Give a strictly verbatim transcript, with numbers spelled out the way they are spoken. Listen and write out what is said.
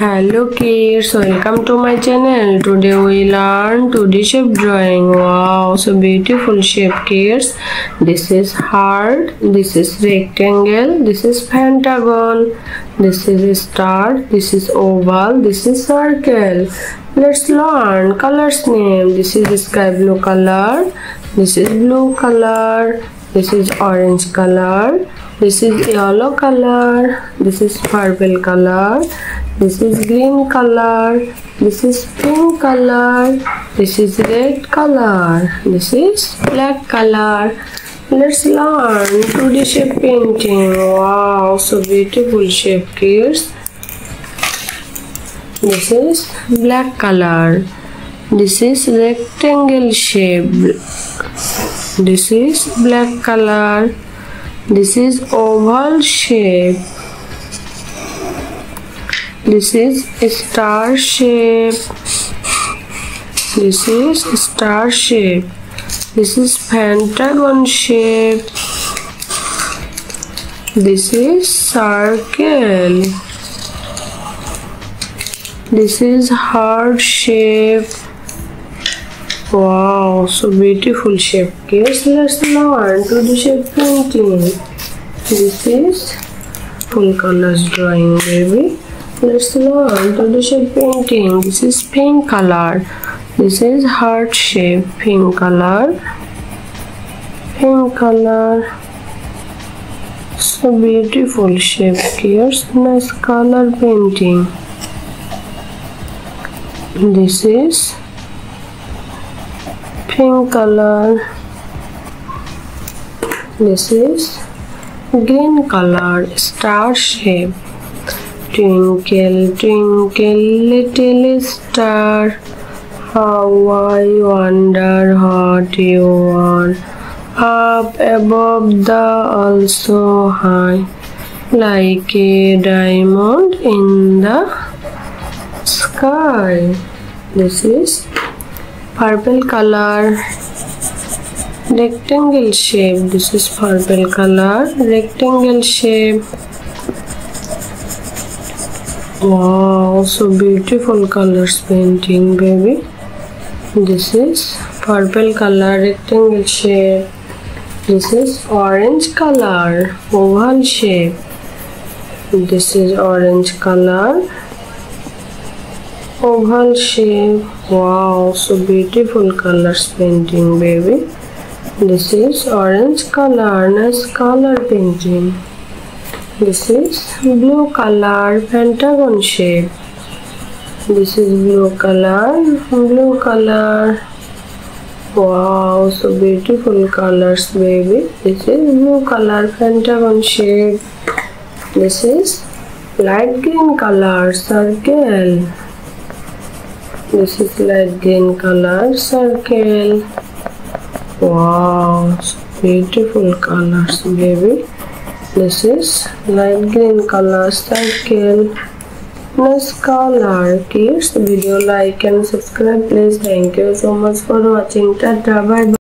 Hello kids, welcome to my channel. Today we learn two D shape drawing. Wow, so beautiful shape kids. This is heart, this is rectangle, this is pentagon, this is a star, this is oval, this is circle. Let's learn colors name. This is sky blue color, this is blue color, this is orange color, this is yellow color, this is purple color, this is green color, this is pink color, this is red color, this is black color. Let's learn two D shape painting. Wow, so beautiful shape kids. This is black color, this is rectangle shape, this is black color, this is oval shape, this is star shape, this is star shape, this is pentagon shape, this is circle, this is heart shape. Wow, so beautiful shape kids. Let's learn two D shape painting. This is full colors drawing baby. Let's learn two D shape painting. This is pink color, this is heart shape, pink color, pink color. So beautiful shape kids. Nice color painting. This is pink color, this is green color, star shape, twinkle twinkle little star, how I wonder what you are, up above the also high, like a diamond in the sky. This is purple color, rectangle shape, this is purple color, rectangle shape. Wow, so beautiful colors painting baby. This is purple color, rectangle shape, this is orange color, oval shape, this is orange color, oval shape. Wow, so beautiful colors painting baby. This is orange color, nice color painting. This is blue color, pentagon shape, this is blue color, blue color. Wow, so beautiful colors baby. This is blue color, pentagon shape, this is light green color, circle, this is light green color, circle. Wow, beautiful colors baby. This is light green color, circle, nice color kids. Video like and subscribe please. Thank you so much for watching. Tata, bye bye.